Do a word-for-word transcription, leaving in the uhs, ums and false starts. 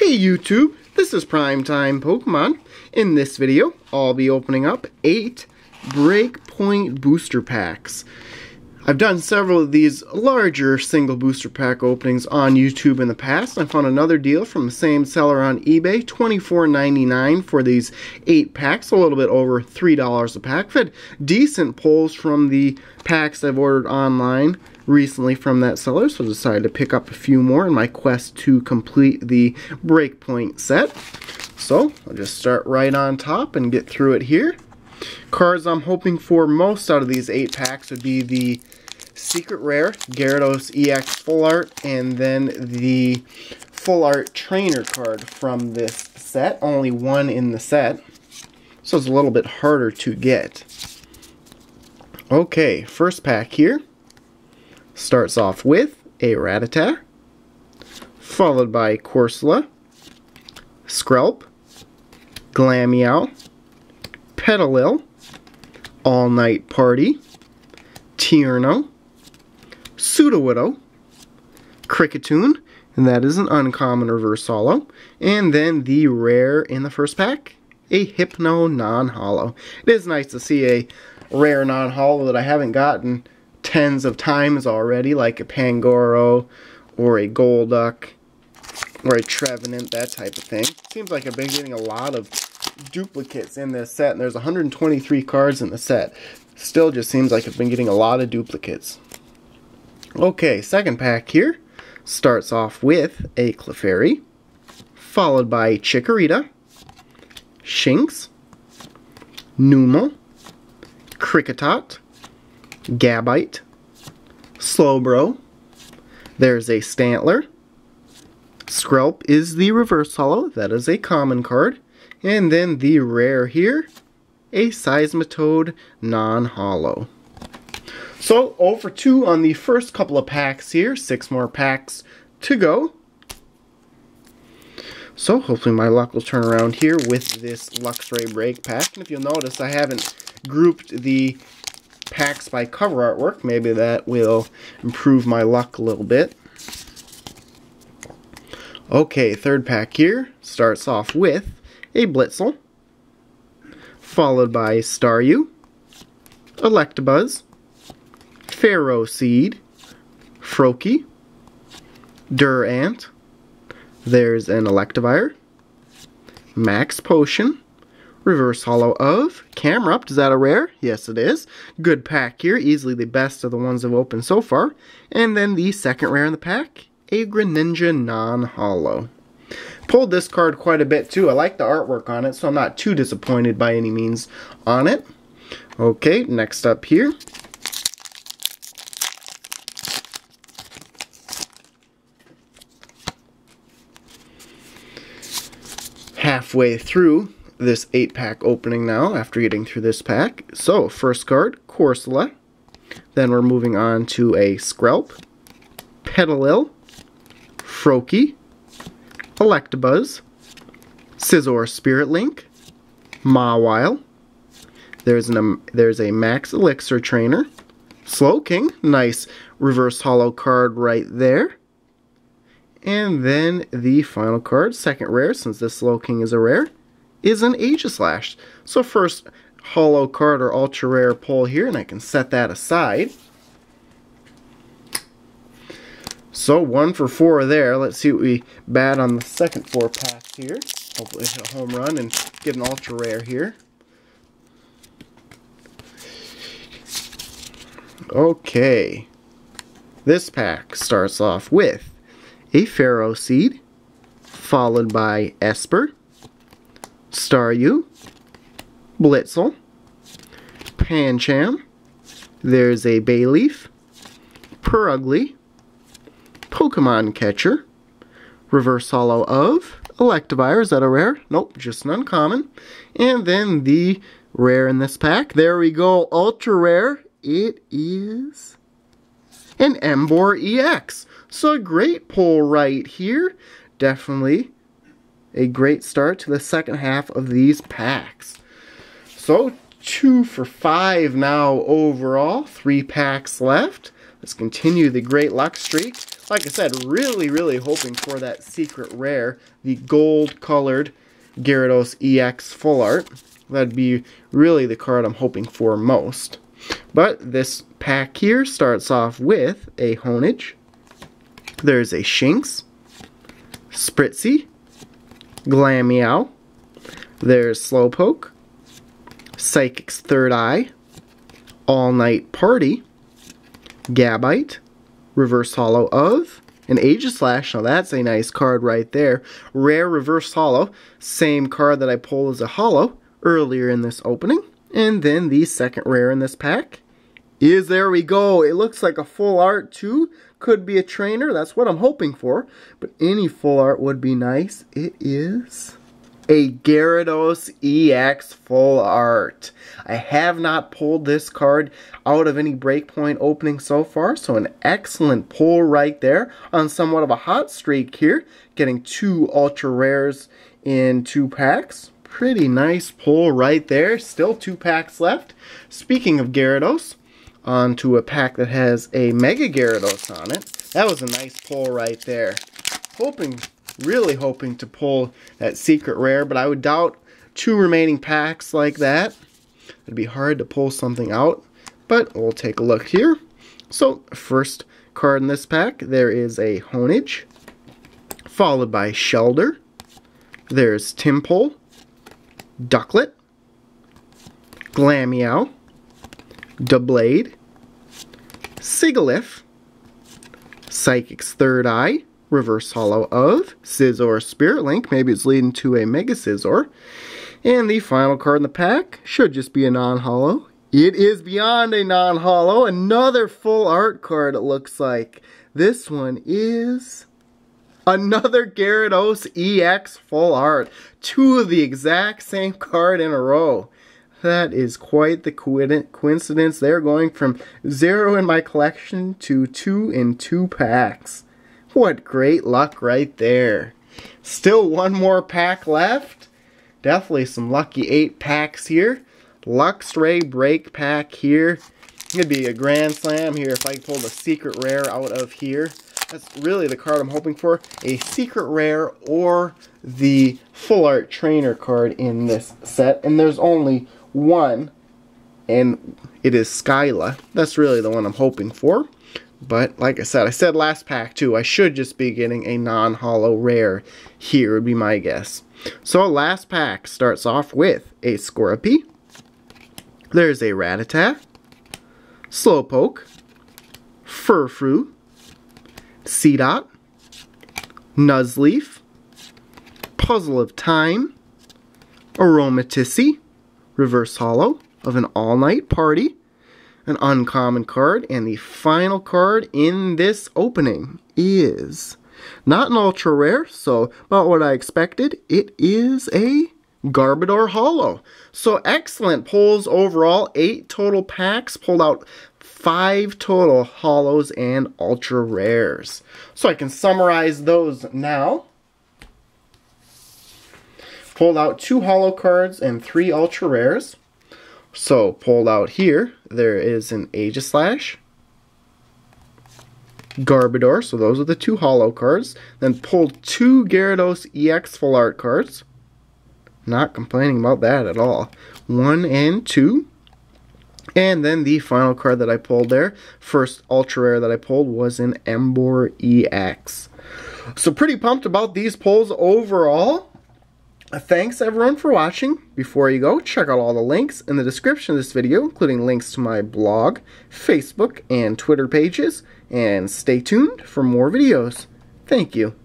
Hey YouTube, this is Primetime Pokémon. In this video, I'll be opening up eight Breakpoint booster packs. I've done several of these larger single booster pack openings on YouTube in the past. I found another deal from the same seller on eBay, twenty-four ninety-nine for these eight packs, a little bit over three dollars a pack. I've had decent pulls from the packs I've ordered online recently from that seller, so I decided to pick up a few more in my quest to complete the Breakpoint set. So I'll just start right on top and get through it here. Cards I'm hoping for most out of these eight packs would be the Secret Rare, Gyarados E X Full Art, and then the Full Art Trainer card from this set. Only one in the set, so it's a little bit harder to get. Okay, first pack here starts off with a Rattata, followed by Corsola, Skrelp, Glammeow, Petalil, All Night Party, Tierno, Sudowoodo, Cricketune, and that is an uncommon reverse holo. And then the rare in the first pack, a Hypno non-holo. It is nice to see a rare non-holo that I haven't gotten tens of times already, like a Pangoro or a Golduck or a Trevenant, that type of thing. Seems like I've been getting a lot of duplicates in this set, and there's one hundred twenty-three cards in the set. Still just seems like I've been getting a lot of duplicates. Okay, second pack here starts off with a Clefairy, followed by Chikorita, Shinx, Numel, Cricketot, Gabite, Slowbro, there's a Stantler, Skrelp is the reverse holo, that is a common card. And then the rare here, a Seismitoad non-holo. So oh for two on the first couple of packs here. Six more packs to go. So hopefully my luck will turn around here with this Luxray Break pack. And if you'll notice, I haven't grouped the packs by cover artwork. Maybe that will improve my luck a little bit. Okay, third pack here starts off with a Blitzel, followed by Staryu, Electabuzz, Ferroseed, Froakie, Durant, there's an Electivire, Max Potion, reverse holo of Camerupt. Is that a rare? Yes, it is. Good pack here, easily the best of the ones I've opened so far. And then the second rare in the pack, a Greninja non-holo. Pulled this card quite a bit too. I like the artwork on it, so I'm not too disappointed by any means on it. Okay, next up here halfway through this eight pack opening now after getting through this pack. So first card, Corsola, then we're moving on to a Skrelp, Petalil, Froakie, Electabuzz, Scizor Spirit Link, Mawile, there's, an, um, there's a Max Elixir Trainer, Slowking, nice reverse holo card right there. And then the final card, second rare, since this Slowking is a rare, is an Aegislash. So first holo card or ultra rare pull here, and I can set that aside. So one for four there. Let's see what we bat on the second four pass here. Hopefully hit a home run and get an ultra rare here. Okay. This pack starts off with a Ferroseed, followed by Esper, Staryu, Blitzel, Pancham, there's a Bayleaf, Purugly, Pokemon Catcher, reverse holo of Electivire. Is that a rare? Nope, just an uncommon. And then the rare in this pack, there we go, ultra rare, it is an Emboar E X. So a great pull right here. Definitely a great start to the second half of these packs. So two for five now overall, three packs left. Let's continue the great luck streak Like I said, really, really hoping for that secret rare, the gold-colored Gyarados E X Full Art. That'd be really the card I'm hoping for most. But this pack here starts off with a Honedge. There's a Shinx, Spritzy, Glammeow, there's Slowpoke, Psychic's Third Eye, All Night Party, Gabite, Reverse Holo of, an Aegislash. Now that's a nice card right there. Rare Reverse Holo, same card that I pulled as a holo earlier in this opening. And then the second rare in this pack is, there we go, it looks like a full art too. Could be a trainer, that's what I'm hoping for. But any full art would be nice. It is a Gyarados E X Full Art. I have not pulled this card out of any Breakpoint opening so far, so an excellent pull right there on somewhat of a hot streak here. Getting two ultra rares in two packs. Pretty nice pull right there. Still two packs left. Speaking of Gyarados, onto a pack that has a Mega Gyarados on it. That was a nice pull right there. Hoping... Really hoping to pull that secret rare, but I would doubt two remaining packs like that. It'd be hard to pull something out, but we'll take a look here. So, first card in this pack, there is a Honedge, followed by Shellder. There's Timpole, Ducklet, Glammeow, Doublade, Sigilyph, Psychic's Third Eye, Reverse Holo of, Scizor Spirit Link, maybe it's leading to a Mega Scizor. And the final card in the pack should just be a non-holo. It is beyond a non-holo, another full art card it looks like. This one is another Gyarados E X Full Art. Two of the exact same card in a row. That is quite the coincidence. They're going from zero in my collection to two in two packs. What great luck right there. Still one more pack left. Definitely some lucky eight packs here. Luxray break pack here. It'd be a grand slam here if I pulled a secret rare out of here. That's really the card I'm hoping for. A secret rare or the full art trainer card in this set. And there's only one. And it is Skyla. That's really the one I'm hoping for. But, like I said, I said last pack, too, I should just be getting a non-holo rare here would be my guess. So, last pack starts off with a Scorbunny. There's a Rattata, Slowpoke, Furfrou, Seedot, Nuzleaf, Puzzle of Time, Aromatisse, Reverse Holo of an All-Night Party, an uncommon card, and the final card in this opening is not an ultra rare, so about what I expected. It is a Garbodor Holo. So excellent pulls overall, eight total packs, pulled out five total holos and ultra rares. So I can summarize those now. Pulled out two holo cards and three ultra rares. So, pulled out here, there is an Aegislash, Garbodor, so those are the two holo cards. Then pulled two Gyarados E X Full Art cards. Not complaining about that at all. One and two. And then the final card that I pulled there, first ultra rare that I pulled, was an Emboar E X. So, pretty pumped about these pulls overall. Thanks everyone for watching. Before you go, check out all the links in the description of this video, including links to my blog, Facebook, and Twitter pages, and stay tuned for more videos. Thank you.